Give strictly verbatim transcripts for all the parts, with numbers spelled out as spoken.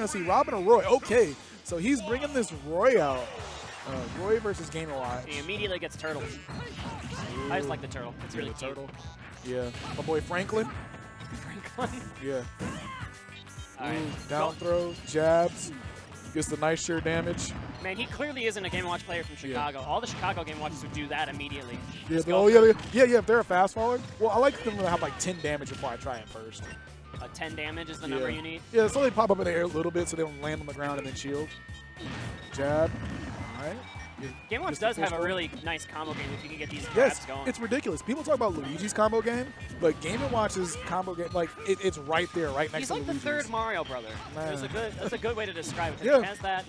going to see Robin or Roy. Okay, so he's bringing this Roy out. Uh, Roy versus Game and Watch. He immediately gets turtled. Ooh. I just like the turtle. It's yeah, really cute. Turtle. Yeah. My boy Franklin. Franklin? Yeah. All right. Ooh, down throw, jabs. Gets the nice sheer damage. Man, he clearly isn't a Game and Watch player from Chicago. Yeah. All the Chicago Game and Watches would do that immediately. Yeah, oh, yeah, yeah, yeah, yeah, if they're a fast forward. Well, I like them to have like ten damage before I try it first. Uh, ten damage is the yeah. number you need? Yeah, so they pop up in the air a little bit so they don't land on the ground and then shield. Jab. All right. Game and Watch does have a really nice combo game if you can get these grabs yes, going. It's ridiculous. People talk about Luigi's combo game, but Game and Watch's combo game, like it, it's right there, right next He's to like Luigi's. He's like the third Mario brother. That's a good, that's a good way to describe it. Yeah. He has that.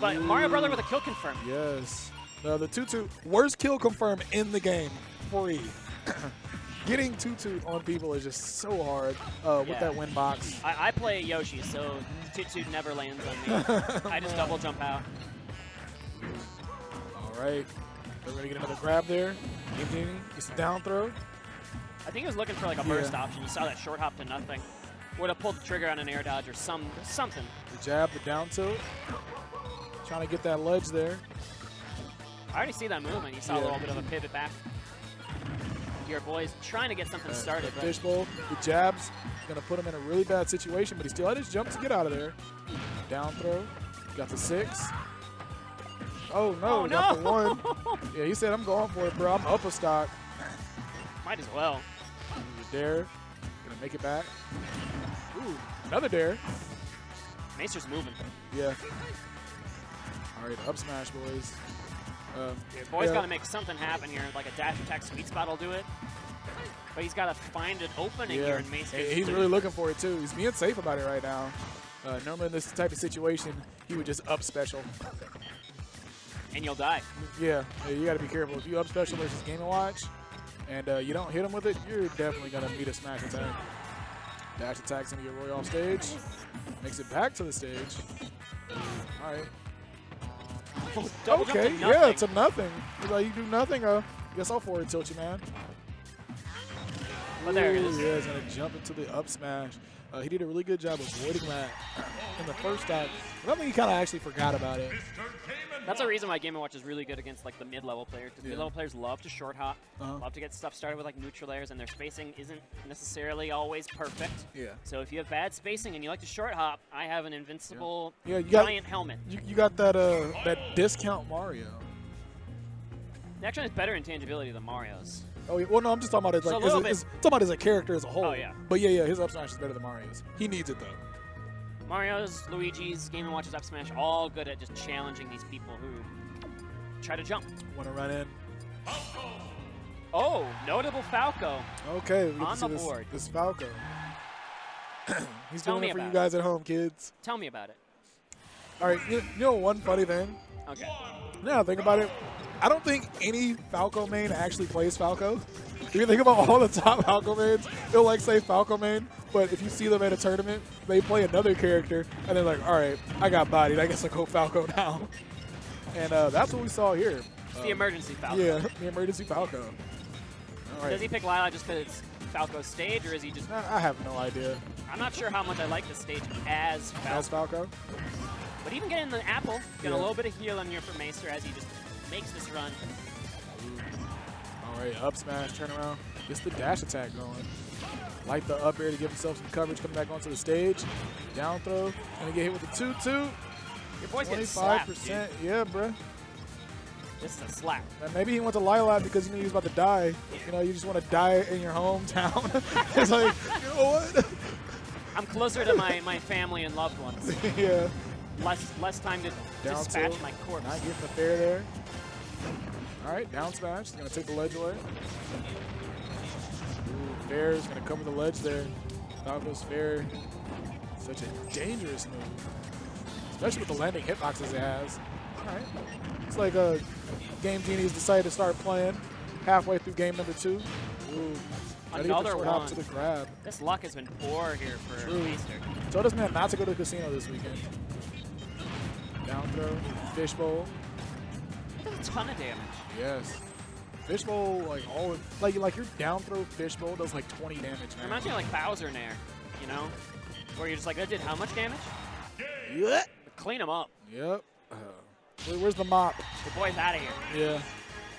But Ooh. Mario brother with a kill confirm. Yes. Uh, the two two. Worst kill confirm in the game. Free. Getting two two on people is just so hard uh, with yeah. that win box. I, I play Yoshi, so two two never lands on me. I just double jump out. All right. We're going to get another grab there. It's a down throw. I think he was looking for like a yeah. burst option. You saw that short hop to nothing. Would have pulled the trigger on an air dodge or some something. The jab, the down tilt. Trying to get that ledge there. I already see that movement. You saw yeah. a little bit of a pivot back. Your boy's trying to get something right, started. The fishbowl, the jabs, going to put him in a really bad situation, but he still had his jump to get out of there. Down throw. Got the six. Oh, no. Oh, no. Got the one. Yeah, he said, I'm going for it, bro. I'm up a stock. Might as well. Dare. Going to make it back. Ooh, another dare. Maister's moving. Yeah. All right, up smash, boys. Um, yeah, boy's yeah. got to make something happen here. Like a dash attack sweet spot will do it. But he's got to find an opening yeah. here in Maister. Hey, he's really it. looking for it, too. He's being safe about it right now. Uh, normally in this type of situation, he would just up special. And you'll die. Yeah, you got to be careful. If you up special versus Game and Watch, and uh, you don't hit him with it, you're definitely going to meet a smash attack. Dash attack's going to get Roy off stage. Makes it back to the stage. All right. Double okay, yeah, it's a nothing. He's like, you do nothing, uh, guess I'll forward tilt you, man. Well, there it is. Yeah, he's going to jump into the up smash. Uh, he did a really good job avoiding that in the first time. But I think he kind of actually forgot about it. That's the reason why Game and Watch is really good against like the mid-level players. Yeah. Mid-level players love to short hop, uh-huh. love to get stuff started with like neutral airs, and their spacing isn't necessarily always perfect. Yeah. So if you have bad spacing and you like to short hop, I have an invincible yeah. Yeah, you giant got, helmet. You, you got that uh, that discount Mario. Actually, it's better in tangibility than Mario's. Oh, yeah. Well, no, I'm just talking about it like, so as, as, talking about as a character as a whole. Oh, yeah. But yeah, yeah, his up smash is better than Mario's. He needs it, though. Mario's, Luigi's, Game and Watch's up smash, all good at just challenging these people who try to jump. Want to run in. Oh, notable Falco. Okay. On the this, board. This Falco. He's Tell doing me it for you guys it. at home, kids. Tell me about it. All right. You, you know one funny thing? Okay. Now think about it. I don't think any Falco main actually plays Falco. If you think about all the top Falco mains, they'll like say Falco main, but if you see them at a tournament, they play another character, and they're like, all right, I got bodied. I guess I'll go Falco now. And uh, that's what we saw here. It's um, the emergency Falco. Yeah, the emergency Falco. All right. Does he pick Lylat just because it's Falco's stage, or is he just... I have no idea. I'm not sure how much I like the stage as Falco. As Falco. But even getting the apple, get yeah. a little bit of heal on your for Maister as he just... makes this run. All right, up smash, turn around. Gets the dash attack going. Light the up air to give himself some coverage. Come back onto the stage. Down throw. Gonna get hit with the two two. Your boy's getting slapped, dude. Yeah, bruh. This is a slap. And maybe he went to Lylat because you knew he was about to die. Yeah. You know, you just want to die in your hometown. It's like, you know what? I'm closer to my, my family and loved ones. Yeah. Less, less time to down dispatch my corpse. Not getting the fair there. All right, down smash. He's going to take the ledge away. Ooh, fair is going to cover the ledge there. Falco's fair. Such a dangerous move. Especially with the landing hitboxes it has. All right. It's like a Game Genie's decided to start playing halfway through game number two. Ooh. Another one. To the grab. This luck has been poor here for Maister. Told this man not to go to the casino this weekend. Down throw, fishbowl. He does a ton of damage. Yes. Fishbowl, like all like like your down throw fishbowl does like twenty damage, man. Imagine like Bowser in there, you know? Where you're just like, that did how much damage? Yeah. Clean him up. Yep. Uh, where, where's the mop? The boy's out of here.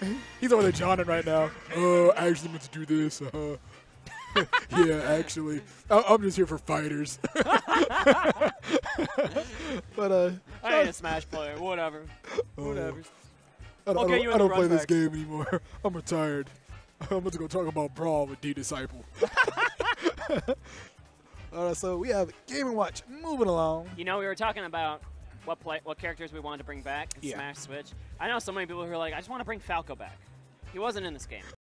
Yeah. He's over there John it right now. Oh, I actually meant to do this. Uh-huh. Yeah, actually. I'm just here for fighters. But, uh, I ain't a Smash player. Whatever. Uh, Whatever. I don't, I don't, I don't play this game anymore. I'm retired. I'm about to go talk about Brawl with D-Disciple. All right, so we have Game and Watch moving along. You know, we were talking about what play, what characters we wanted to bring back in yeah. Smash Switch. I know so many people who are like, I just want to bring Falco back. He wasn't in this game.